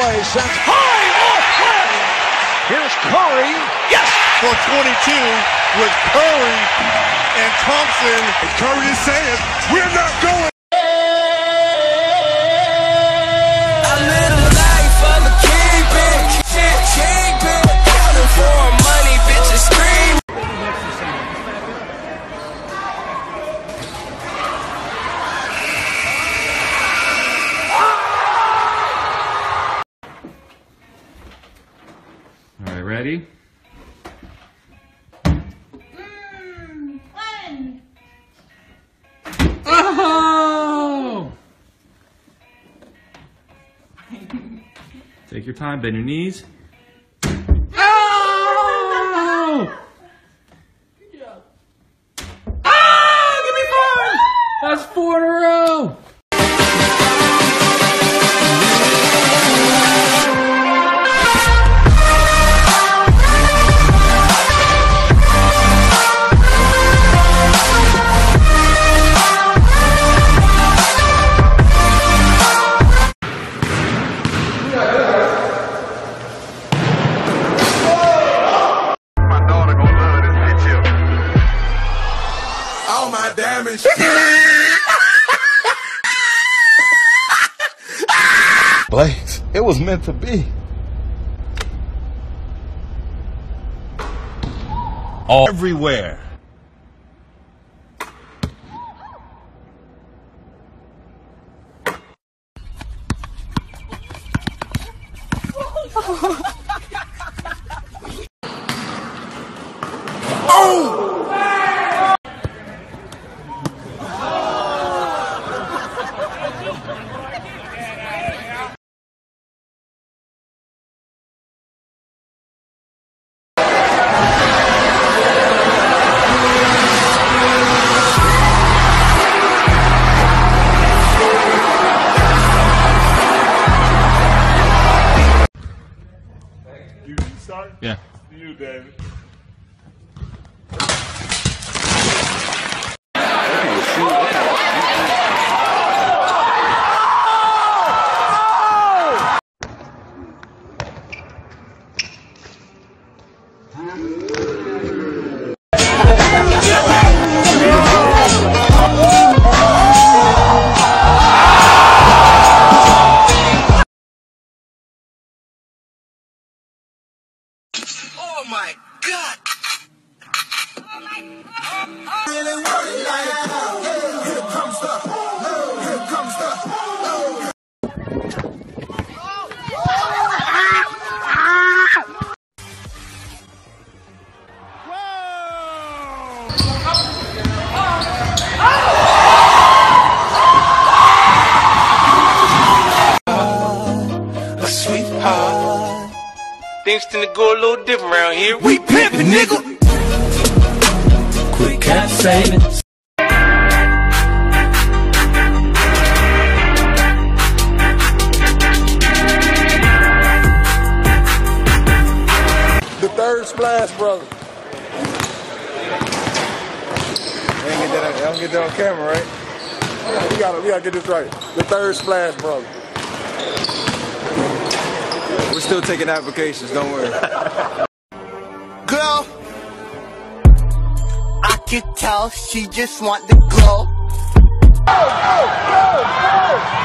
away, sends high off left. Here's Curry. Yes! For 22 with Curry and Thompson. And Curry is saying, we're not going. All right, ready? 1. Oh! Take your time, bend your knees. Oh! Good job. Oh! Give me 4! That's 4 in a row! Damage. Blake, it was meant to be. All everywhere. Oh! Yeah. You, David. Oh my God! Oh my God! Really want it like that. Here comes the, here comes the. Whoa! A sweetheart. Things tend to go a little different around here. We pimpin', nigga! Quick cap savings. The third splash, brother. I don't get that on camera, right? We gotta get this right. The third splash, brother. We're still taking applications, don't worry. Girl, I could tell she just want the glow. Oh, oh, oh, oh, oh.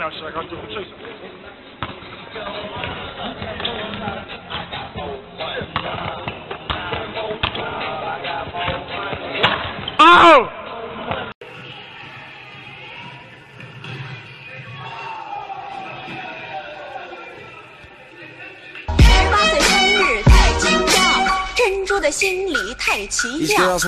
Out, so I got to do it. Oh! 的心理太奇妙。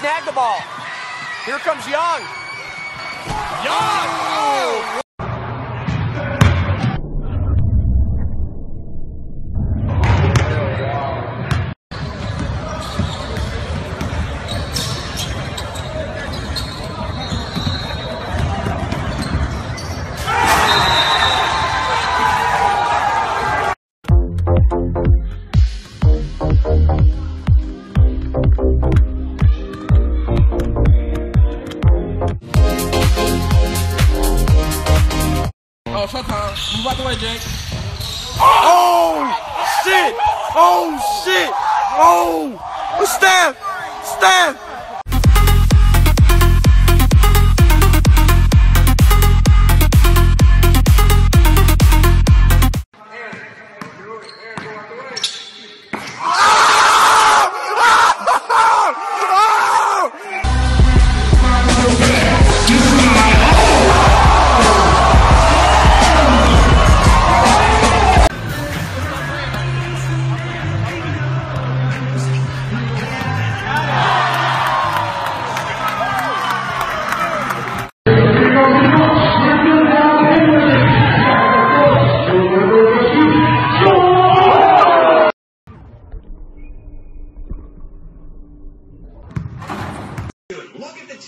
Snag the ball. Here comes Young. Young! Oh! Oh, showtime. Move out the way, Jake. Oh, shit. Oh, shit. Oh, stand. Stand.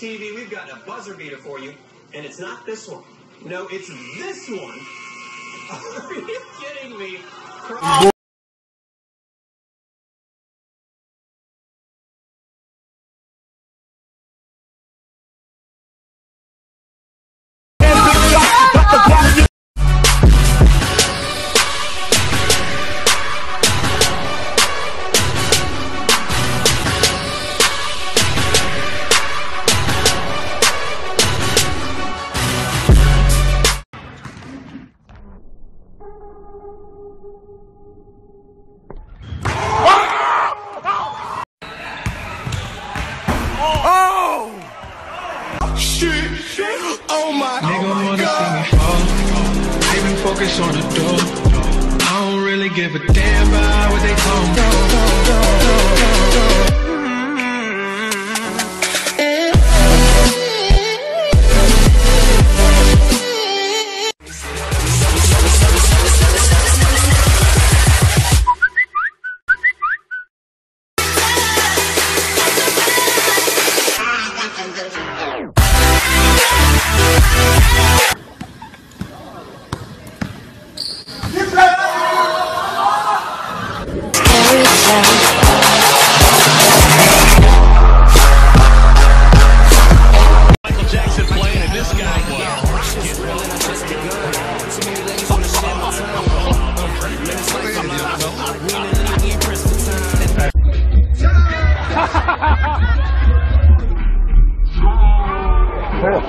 TV, we've got a buzzer beater for you, and it's not this one. No, it's this one. Are you kidding me? Focus on the door. I don't really give a damn about what they call me.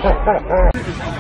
Ha ha ha!